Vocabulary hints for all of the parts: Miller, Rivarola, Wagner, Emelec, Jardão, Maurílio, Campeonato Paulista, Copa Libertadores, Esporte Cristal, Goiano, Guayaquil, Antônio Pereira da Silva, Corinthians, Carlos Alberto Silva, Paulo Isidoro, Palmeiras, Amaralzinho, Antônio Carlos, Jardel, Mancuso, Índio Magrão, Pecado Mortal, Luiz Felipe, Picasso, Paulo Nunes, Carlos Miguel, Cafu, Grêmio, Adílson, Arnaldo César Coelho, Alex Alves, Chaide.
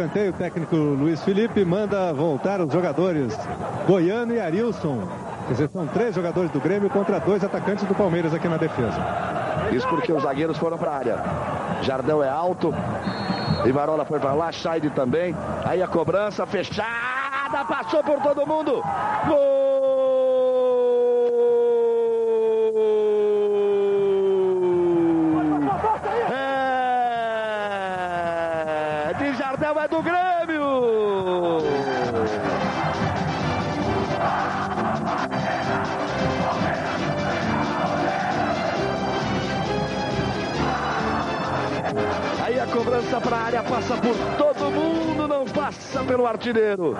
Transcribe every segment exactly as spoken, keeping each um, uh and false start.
escanteio, o técnico Luiz Felipe manda voltar os jogadores Goiano e Adílson. Quer dizer, são três jogadores do Grêmio contra dois atacantes do Palmeiras aqui na defesa. Isso porque os zagueiros foram para a área. Jardão é alto, Rivarola foi para lá, Chaide também. Aí a cobrança fechada, passou por todo mundo. Gol! É do Grêmio! Aí a cobrança para a área, passa por todo mundo, não passa pelo artilheiro.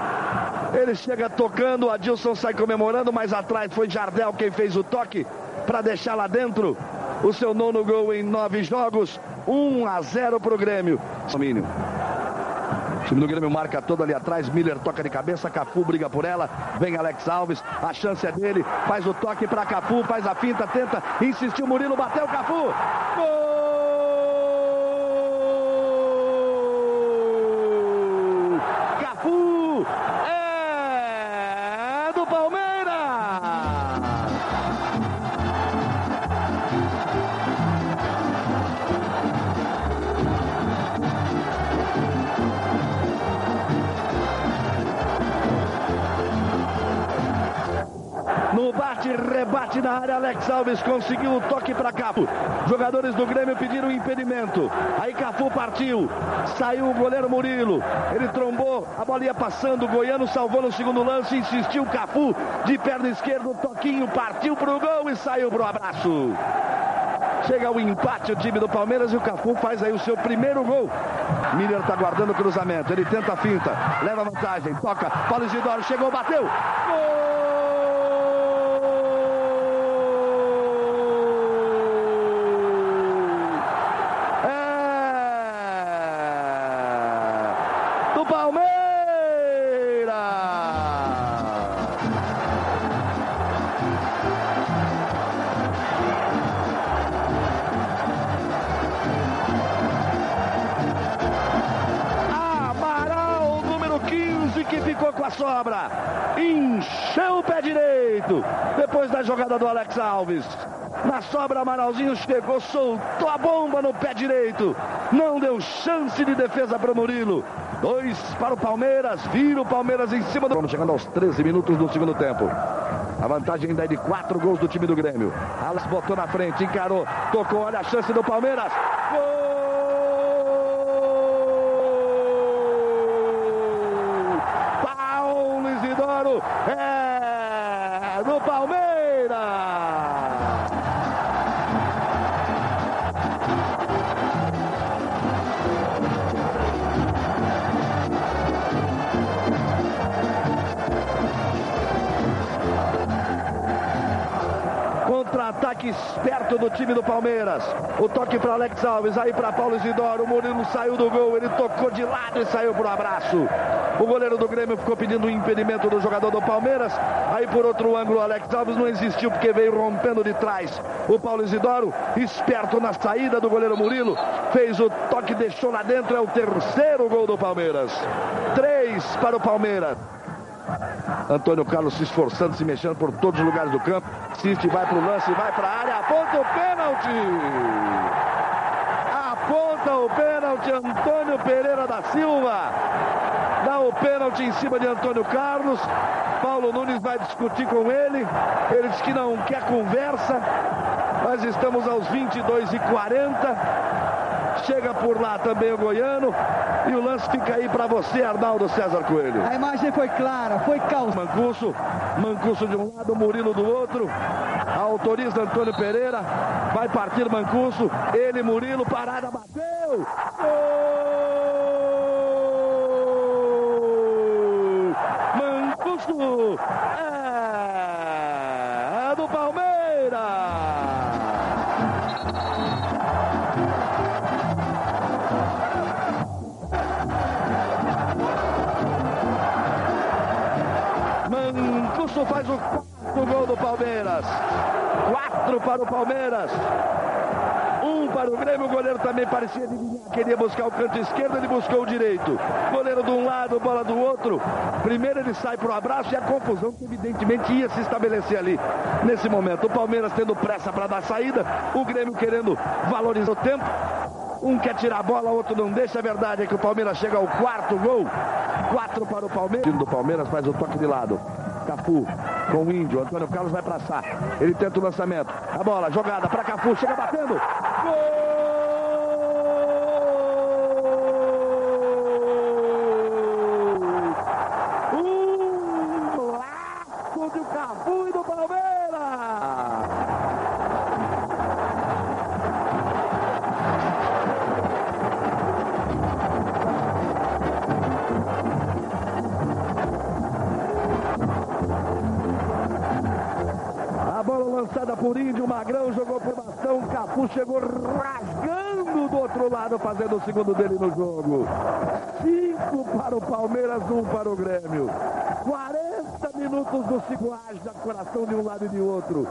Ele chega tocando, o Adílson sai comemorando, mas atrás foi Jardel quem fez o toque para deixar lá dentro o seu nono gol em nove jogos. um a zero para o Grêmio. Domínio. O time do Grêmio marca todo ali atrás, Miller toca de cabeça, Cafu briga por ela, vem Alex Alves, a chance é dele, faz o toque para Cafu, faz a finta, tenta, insistiu Murilo, bateu Cafu, gol! Cafu é do Palmeiras! No bate-rebate na área, Alex Alves conseguiu o toque para Cafu. Jogadores do Grêmio pediram impedimento. Aí Cafu partiu, saiu o goleiro Murilo. Ele trombou, a bola ia passando, o Goiano salvou no segundo lance, insistiu Cafu de perna esquerda, um toquinho, partiu para o gol e saiu para o abraço. Chega o empate, o time do Palmeiras, e o Cafu faz aí o seu primeiro gol. Miller está guardando o cruzamento, ele tenta a finta, leva vantagem, toca, Paulo Isidoro chegou, bateu, gol! Sobra, encheu o pé direito, depois da jogada do Alex Alves, na sobra Amaralzinho chegou, soltou a bomba no pé direito, não deu chance de defesa para o Murilo, dois para o Palmeiras, vira o Palmeiras em cima do... Vamos chegando aos treze minutos do segundo tempo, a vantagem ainda é de quatro gols do time do Grêmio, Alex botou na frente, encarou, tocou, olha a chance do Palmeiras, gol! É do Palmeiras! Contra-ataque esperto do time do Palmeiras. O toque para Alex Alves, aí para Paulo Isidoro. O Murilo saiu do gol, ele tocou de lado e saiu para o abraço. O goleiro do Grêmio ficou pedindo o impedimento do jogador do Palmeiras. Aí por outro ângulo o Alex Alves não existiu porque veio rompendo de trás. O Paulo Isidoro, esperto na saída do goleiro Murilo, fez o toque, deixou lá dentro. É o terceiro gol do Palmeiras. Três para o Palmeiras. Antônio Carlos se esforçando, se mexendo por todos os lugares do campo. Assiste, vai para o lance, vai para a área, aponta o pênalti. Aponta o pênalti, Antônio Pereira da Silva. Dá o pênalti em cima de Antônio Carlos. Paulo Nunes vai discutir com ele. Ele diz que não quer conversa. Nós estamos aos vinte e dois e quarenta. Chega por lá também o Goiano. E o lance fica aí para você, Arnaldo César Coelho. A imagem foi clara, foi calma. Mancuso, Mancuso de um lado, Murilo do outro. Autoriza Antônio Pereira. Vai partir Mancuso. Ele, Murilo, parada, bateu. Gol! Mancuso é do Palmeiras. Mancuso faz o quarto gol do Palmeiras. Quatro para o Palmeiras. Um para o Grêmio, o goleiro também parecia adivinhar, queria buscar o canto esquerdo, ele buscou o direito. Goleiro de um lado, bola do outro. Primeiro ele sai para o abraço e a confusão que evidentemente ia se estabelecer ali nesse momento. O Palmeiras tendo pressa para dar saída, o Grêmio querendo valorizar o tempo. Um quer tirar a bola, outro não deixa. A verdade é que o Palmeiras chega ao quarto gol. Quatro para o Palmeiras. O time do Palmeiras faz o toque de lado. Cafu com o Índio. Antônio Carlos vai para Sá. Ele tenta o lançamento. A bola jogada para Cafu. Chega batendo. Gol! Por Índio Magrão, jogou pro bastão, Cafu chegou rasgando do outro lado, fazendo o segundo dele no jogo. Cinco para o Palmeiras, um para o Grêmio. quarenta minutos do segundo, coração de um lado e de outro.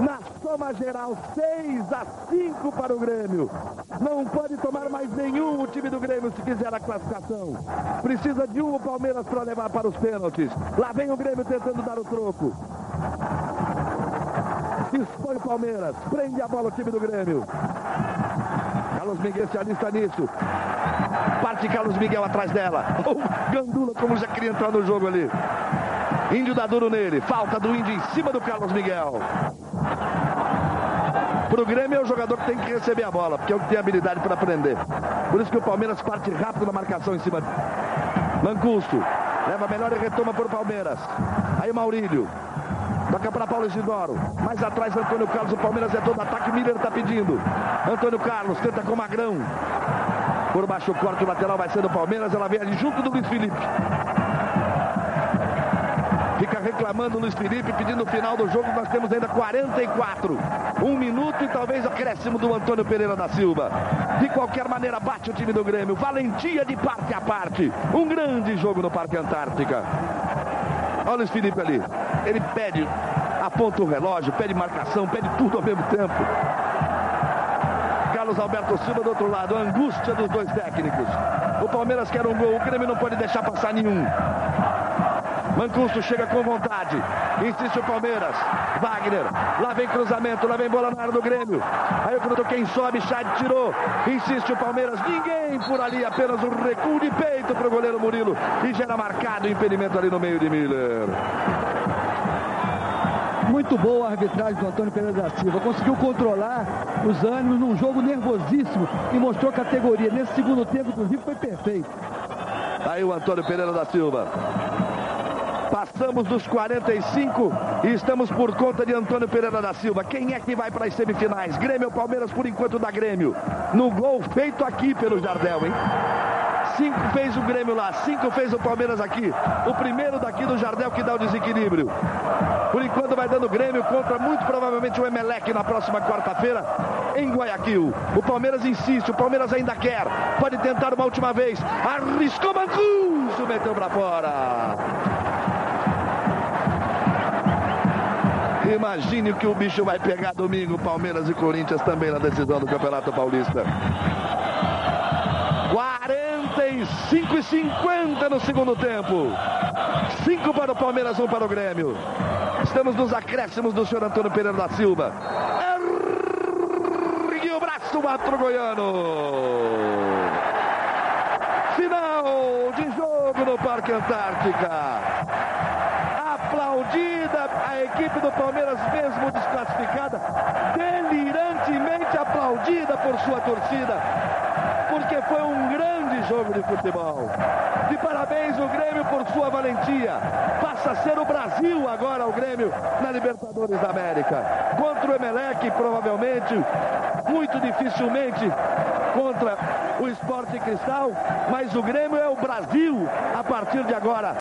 Na soma geral, seis a cinco para o Grêmio. Não pode tomar mais nenhum o time do Grêmio se quiser a classificação. Precisa de um o Palmeiras para levar para os pênaltis. Lá vem o Grêmio tentando dar o troco. Expõe o Palmeiras, prende a bola o time do Grêmio. Carlos Miguel se alista nisso. Parte Carlos Miguel atrás dela. Oh, Gandula, como já queria entrar no jogo ali. Índio dá duro nele. Falta do Índio em cima do Carlos Miguel. Pro Grêmio é o jogador que tem que receber a bola, porque é o que tem habilidade para prender. Por isso que o Palmeiras parte rápido na marcação em cima. Mancuso leva melhor e retoma pro Palmeiras. Aí Maurílio. Toca para Paulo Isidoro. Mais atrás, Antônio Carlos. O Palmeiras é todo ataque. Miller está pedindo. Antônio Carlos tenta com o Magrão. Por baixo o corte. O lateral vai ser do Palmeiras. Ela vem ali junto do Luiz Felipe. Fica reclamando o Luiz Felipe, pedindo o final do jogo. Nós temos ainda quarenta e quatro. Um minuto e talvez acréscimo do Antônio Pereira da Silva. De qualquer maneira, bate o time do Grêmio. Valentia de parte a parte. Um grande jogo no Parque Antártica. Olha o Luiz Felipe ali. Ele pede, aponta o relógio, pede marcação, pede tudo ao mesmo tempo. Carlos Alberto Silva do outro lado, a angústia dos dois técnicos. O Palmeiras quer um gol, o Grêmio não pode deixar passar nenhum. Mancuso chega com vontade, insiste o Palmeiras. Wagner, lá vem cruzamento, lá vem bola na área do Grêmio. Aí o cruzou, quem sobe, Chaide tirou, insiste o Palmeiras, ninguém por ali, apenas um recuo de peito para o goleiro Murilo. E já era marcado o impedimento ali no meio de Miller. Muito boa a arbitragem do Antônio Pereira da Silva. Conseguiu controlar os ânimos num jogo nervosíssimo e mostrou categoria. Nesse segundo tempo, inclusive, foi perfeito. Aí o Antônio Pereira da Silva. Passamos dos quarenta e cinco e estamos por conta de Antônio Pereira da Silva. Quem é que vai para as semifinais? Grêmio ou Palmeiras? Por enquanto dá Grêmio. No gol feito aqui pelo Jardel, hein? Cinco fez o Grêmio lá, cinco fez o Palmeiras aqui. O primeiro daqui do Jardel que dá o desequilíbrio. Por enquanto vai dando Grêmio contra muito provavelmente o Emelec na próxima quarta-feira em Guayaquil. O Palmeiras insiste, o Palmeiras ainda quer. Pode tentar uma última vez. Arriscou Mancuso, meteu pra fora. Imagine o que o bicho vai pegar domingo. Palmeiras e Corinthians também na decisão do Campeonato Paulista. cinco e cinquenta no segundo tempo. cinco para o Palmeiras, um para o Grêmio. Estamos nos acréscimos do senhor Antônio Pereira da Silva. Ergue o braço, bate o Goiano. Final de jogo no Parque Antártica. Aplaudida a equipe do Palmeiras, mesmo desclassificada, delirantemente aplaudida por sua torcida. Porque foi um grande jogo de futebol. De parabéns o Grêmio por sua valentia. Passa a ser o Brasil agora, o Grêmio, na Libertadores da América. Contra o Emelec, provavelmente, muito dificilmente contra o Esporte Cristal. Mas o Grêmio é o Brasil a partir de agora.